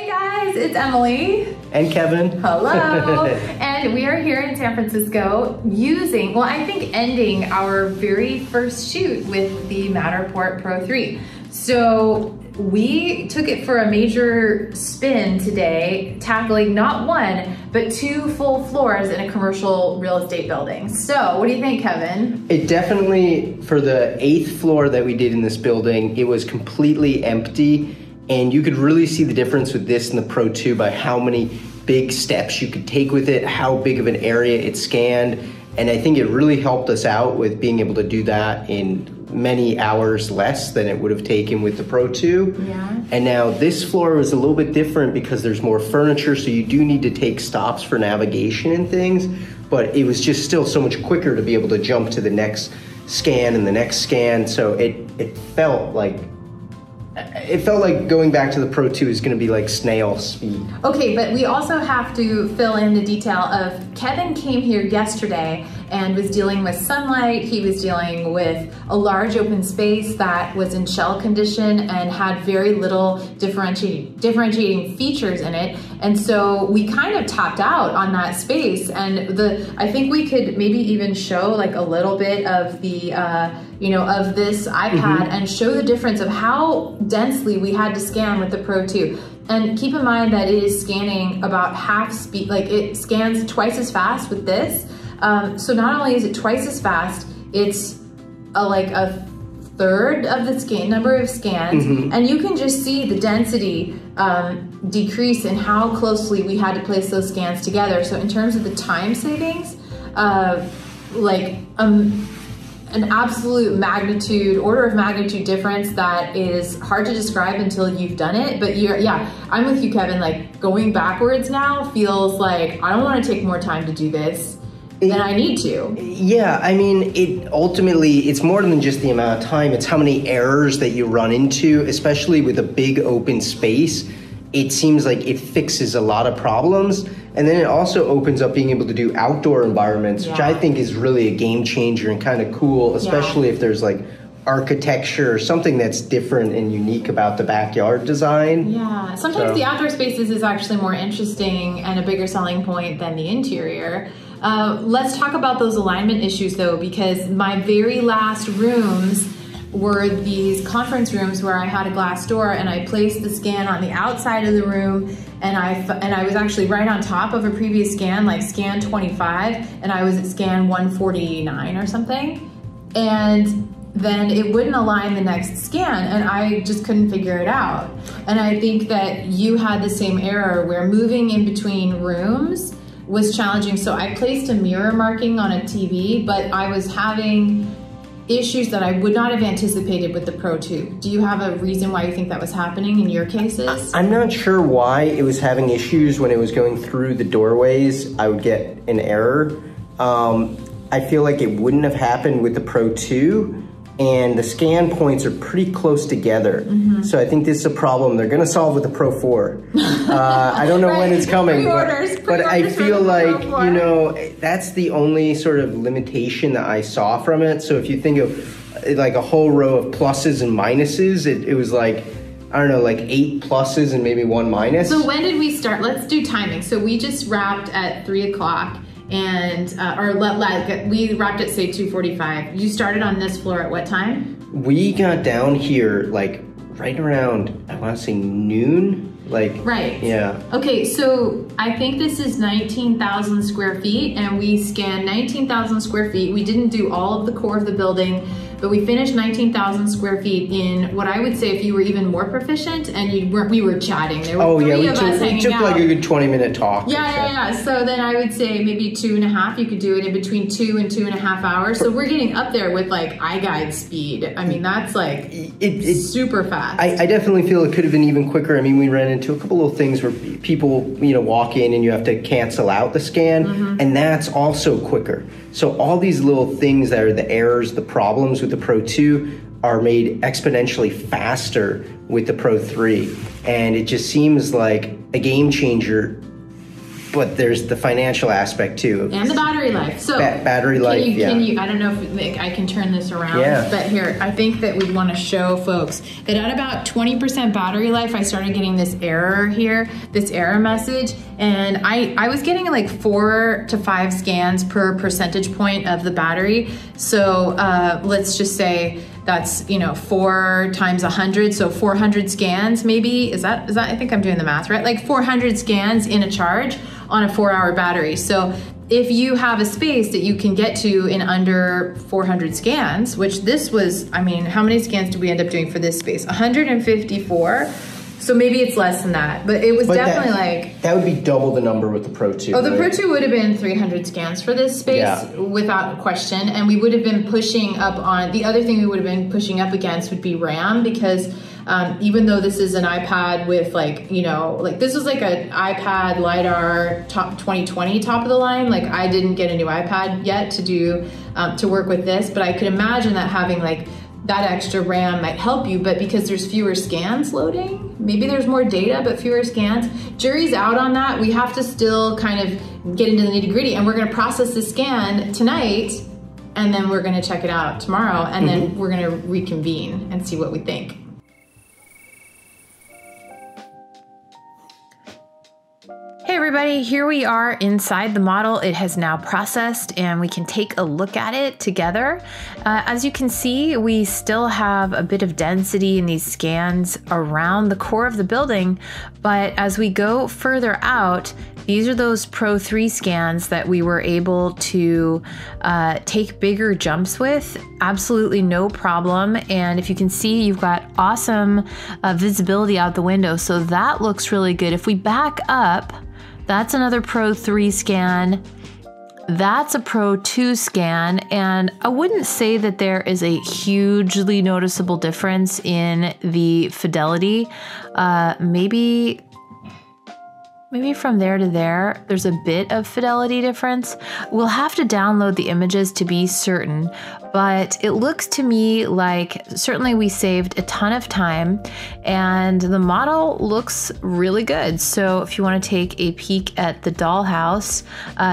Hey guys, it's Emily. And Kevin. Hello. And we are here in San Francisco using, well, I think ending our very first shoot with the Matterport Pro 3. So we took it for a major spin today, tackling not one, but two full floors in a commercial real estate building. So what do you think, Kevin? It definitely, for the 8th floor that we did in this building, it was completely empty. And you could really see the difference with this and the Pro 2 by how many big steps you could take with it, how big of an area it scanned. And I think it really helped us out with being able to do that in many hours less than it would have taken with the Pro 2. Yeah. And now this floor was a little bit different because there's more furniture, so you do need to take stops for navigation and things, but it was just still so much quicker to be able to jump to the next scan and the next scan. So it felt like going back to the Pro 2 is going to be like snail speed. Okay, but we also have to fill in the detail of Kevin came here yesterday and was dealing with sunlight. He was dealing with a large open space that was in shell condition and had very little differentiating features in it. And so we kind of tapped out on that space. And I think we could maybe even show like a little bit of the, of this iPad and show the difference of how densely we had to scan with the Pro 2. And keep in mind that it is scanning about half speed, like it scans twice as fast with this. So not only is it twice as fast, it's like a third of the number of scans, and you can just see the density decrease in how closely we had to place those scans together. So in terms of the time savings, an absolute magnitude, order of magnitude difference that is hard to describe until you've done it. But I'm with you, Kevin, like going backwards now feels like I don't want to take more time to do this than I need to. Yeah, I mean, ultimately, it's more than just the amount of time, it's how many errors that you run into, especially with a big open space. It seems like it fixes a lot of problems. And then it also opens up being able to do outdoor environments, which I think is really a game changer and kind of cool, especially if there's like architecture or something that's different and unique about the backyard design. Yeah, sometimes the outdoor spaces is actually more interesting and a bigger selling point than the interior. Let's talk about those alignment issues though, because my very last rooms were these conference rooms where I had a glass door and I placed the scan on the outside of the room, and I was actually right on top of a previous scan, like scan 25, and I was at scan 149 or something, and then it wouldn't align the next scan, and I just couldn't figure it out. And I think that you had the same error where moving in between rooms was challenging. So I placed a mirror marking on a TV, but I was having issues that I would not have anticipated with the Pro 2. Do you have a reason why you think that was happening in your cases? I'm not sure why it was having issues. When it was going through the doorways, I would get an error. I feel like it wouldn't have happened with the Pro 2, and the scan points are pretty close together. So I think this is a problem they're gonna solve with the Pro 4. I don't know when it's coming, but I feel like, you know, that's the only sort of limitation that I saw from it. So if you think of like a whole row of pluses and minuses, it was like, I don't know, like 8 pluses and maybe 1 minus. So when did we start? Let's do timing. So we just wrapped at 3 o'clock. And, we wrapped at say 2:45. You started on this floor at what time? We got down here like right around, I want to say noon. Right. Yeah. Okay, so I think this is 19,000 square feet and we scanned 19,000 square feet. We didn't do all of the core of the building, but we finished 19,000 square feet in what I would say if you were even more proficient and you weren't, we were chatting. There were three of us hanging out. Like a good 20-minute talk. Yeah. So then I would say maybe 2.5. You could do it in between 2 and 2.5 hours. So we're getting up there with like iGuide speed. I mean, that's like it's super fast. I definitely feel it could have been even quicker. I mean, we ran into a couple little things where people, you know, walk in and you have to cancel out the scan, and that's also quicker. So all these little things that are the errors, the problems with the Pro 2 are made exponentially faster with the Pro 3. And it just seems like a game changer But there's the financial aspect too, and the battery life. So battery life. Can you, I don't know if like, I can turn this around, but here I think that we want to show folks that at about 20% battery life, I started getting this error here, this error message, and I was getting like 4 to 5 scans per percentage point of the battery. So let's just say that's 4 times 100, so 400 scans maybe. Is that? I think I'm doing the math right. Like 400 scans in a charge on a 4-hour battery. So if you have a space that you can get to in under 400 scans, which this was, I mean, how many scans did we end up doing for this space? 154. So maybe it's less than that, but it was definitely like... That would be double the number with the Pro 2. Oh, the Pro 2 would have been 300 scans for this space without question. And we would have been pushing up on... The other thing we would have been pushing up against would be RAM, because even though this is an iPad with like, this was like an iPad LiDAR top 2020 top of the line. Like I didn't get a new iPad yet to do, to work with this, but I could imagine that having like that extra RAM might help you, but because there's fewer scans loading, maybe there's more data, but fewer scans. Jury's out on that. We have to still kind of get into the nitty gritty, and we're gonna process the scan tonight, and then we're gonna check it out tomorrow, and then we're gonna reconvene and see what we think. Hey everybody, here we are inside the model. It has now processed and we can take a look at it together. As you can see, we still have a bit of density in these scans around the core of the building, but as we go further out, these are those Pro 3 scans that we were able to take bigger jumps with, absolutely no problem. And if you can see, you've got awesome visibility out the window. So that looks really good. If we back up, that's another Pro 3 scan. That's a Pro 2 scan, and I wouldn't say that there is a hugely noticeable difference in the fidelity. Maybe from there to there, there's a bit of fidelity difference. We'll have to download the images to be certain, but it looks to me like certainly we saved a ton of time and the model looks really good. So if you want to take a peek at the dollhouse,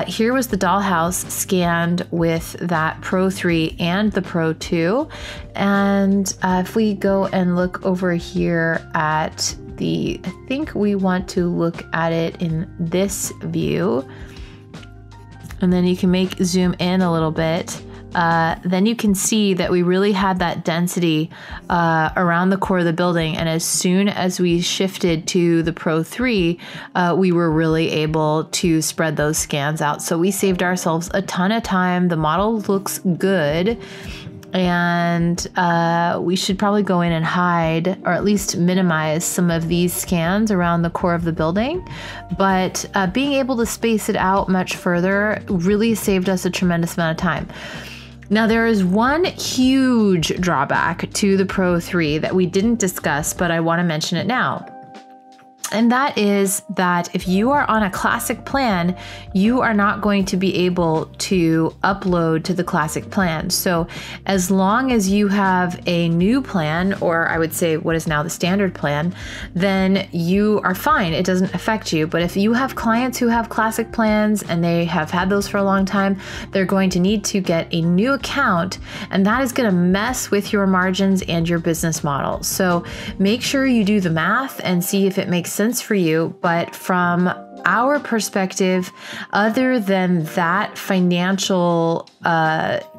here was the dollhouse scanned with that Pro 3 and the Pro 2. And if we go and look over here at the, I think we want to look at it in this view, and then you can zoom in a little bit. Then you can see that we really had that density around the core of the building. And as soon as we shifted to the Pro 3, we were really able to spread those scans out. So we saved ourselves a ton of time. The model looks good. And we should probably go in and hide, or at least minimize some of these scans around the core of the building. But being able to space it out much further really saved us a tremendous amount of time. Now, there is one huge drawback to the Pro 3 that we didn't discuss, but I want to mention it now. And that is that if you are on a classic plan, you are not going to be able to upload to the classic plan. So as long as you have a new plan, or I would say what is now the standard plan, then you are fine. It doesn't affect you. But if you have clients who have classic plans and they have had those for a long time, they're going to need to get a new account, and that is going to mess with your margins and your business model. So make sure you do the math and see if it makes sense for you. But from our perspective, other than that financial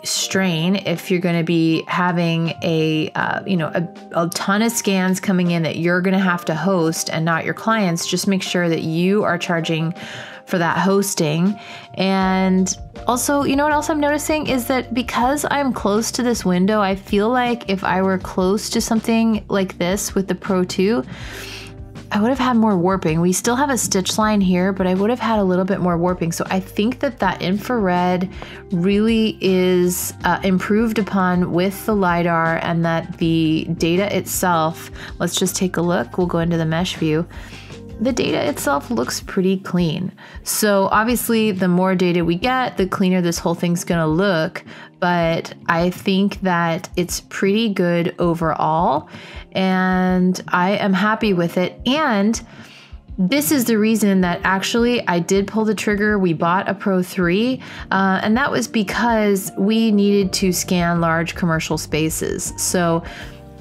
strain, if you're going to be having a ton of scans coming in that you're going to have to host and not your clients, just make sure that you are charging for that hosting. And also, you know what else I'm noticing is that because I'm close to this window, I feel like if I were close to something like this with the Pro 2, I would have had more warping. We still have a stitch line here, but I would have had a little bit more warping. So I think that that infrared really is improved upon with the LiDAR, and that the data itself, let's just take a look. We'll go into the mesh view. The data itself looks pretty clean. So obviously the more data we get, the cleaner this whole thing's gonna look, but I think that it's pretty good overall and I am happy with it. And This is the reason that actually I did pull the trigger. We bought a Pro 3, and that was because we needed to scan large commercial spaces. So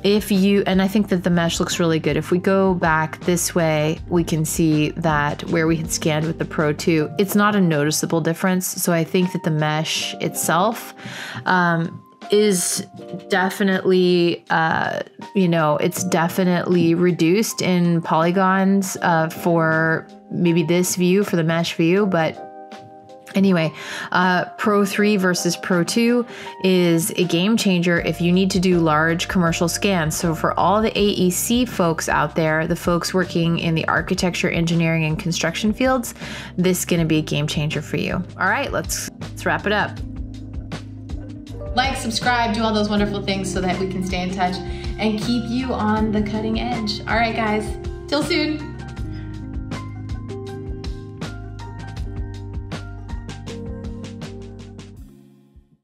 if you, and I think that the mesh looks really good. If we go back this way, we can see that where we had scanned with the Pro 2, it's not a noticeable difference. So I think that the mesh itself is definitely, you know, it's definitely reduced in polygons for maybe this view, for the mesh view, but anyway, Pro 3 versus Pro 2 is a game changer if you need to do large commercial scans. So for all the AEC folks out there, the folks working in the architecture, engineering, and construction fields, this is going to be a game changer for you. All right, let's wrap it up. Like, subscribe, do all those wonderful things so that we can stay in touch and keep you on the cutting edge. All right, guys, till soon.